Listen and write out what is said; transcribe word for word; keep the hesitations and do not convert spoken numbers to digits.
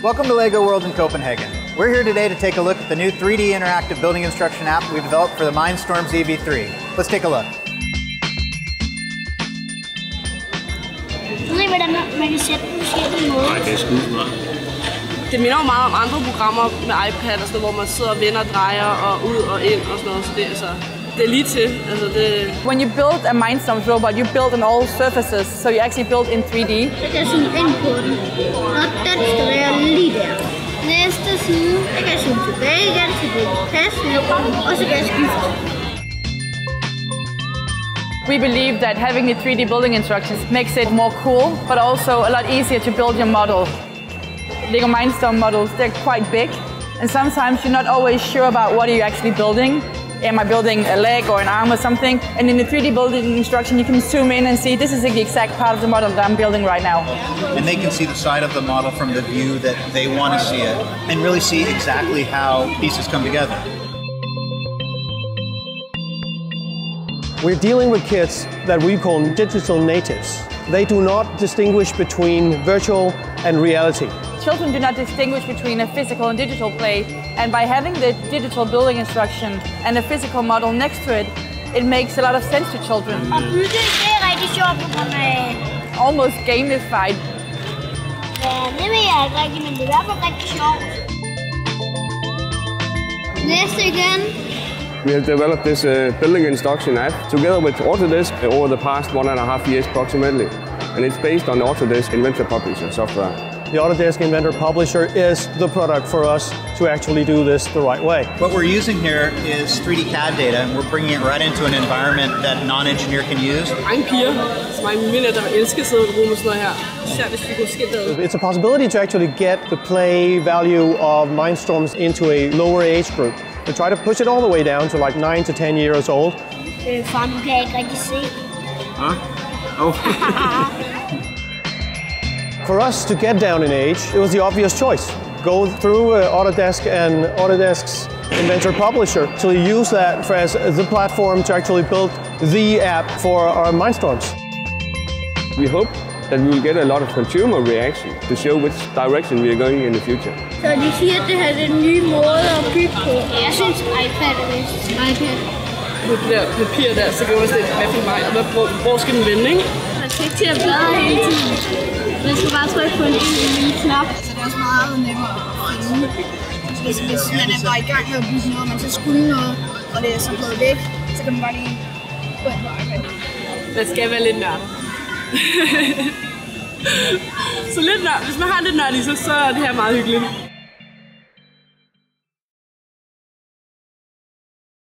Welcome to LEGO World in Copenhagen. We're here today to take a look at the new three D interactive building instruction app we developed for the Mindstorms E V three. Let's take a look. Ved I, hvordan man kan sætte på forskellige måder? Nej, det er skudt meget. Det minder jo meget om andre programmer med iPad og sådan noget, hvor man sidder og vender og drejer og ud og ind og sådan noget, så det er altså... When you build a Mindstorms robot, you build on all surfaces, so you actually build in three D. Jeg kan zoome ind på den, og den skal være lige der. Næste side, jeg kan zoome tilbage igen, så det passer, og så kan jeg skifte. We believe that having the three D building instructions makes it more cool, but also a lot easier to build your model. LEGO Mindstorms models, they're quite big, and sometimes you're not always sure about what you're actually building. Am I building a leg or an arm or something? And in the three D building instruction, you can zoom in and see this is the exact part of the model that I'm building right now. And they can see the side of the model from the view that they want to see it and really see exactly how pieces come together. We're dealing with kids that we call digital natives. They do not distinguish between virtual and reality. Children do not distinguish between a physical and digital play, and by having the digital building instruction and a physical model next to it, it makes a lot of sense to children. Almost gamified. Next again. We have developed this uh, building instruction app together with Autodesk over the past one and a half years approximately. And it's based on Autodesk Inventor Publishing software. The Autodesk Inventor Publisher is the product for us to actually do this the right way. What we're using here is three D C A D data, and we're bringing it right into an environment that non-engineer can use. It's a possibility to actually get the play value of Mindstorms into a lower age group. We try to push it all the way down to like nine to ten years old. Huh? Oh. For us to get down in age, it was the obvious choice. Go through uh, Autodesk and Autodesk's Inventor Publisher to use that for as the platform to actually build the app for our Mindstorms. We hope that we will get a lot of consumer reaction to show which direction we are going in the future. So de siger, at det her er den nye måde at bygge på. Jeg synes iPad er mest. iPad. På det der papir der, så kan man se, hvad for en vej, og hvor, hvor skal den vende, ikke? Man skal ikke til at bladre hele tiden. Man skal bare trykke på en lille, lille knap. Så det er også meget nemmere at finde. Hvis, hvis man er bare i gang med at bygge noget, man så skulle noget, og det er så blevet væk, så kan man bare lige gå ind på iPad. Man skal være lidt nørd. Så lidt nørd. Hvis man har lidt nørd i sig, så er det her meget hyggeligt.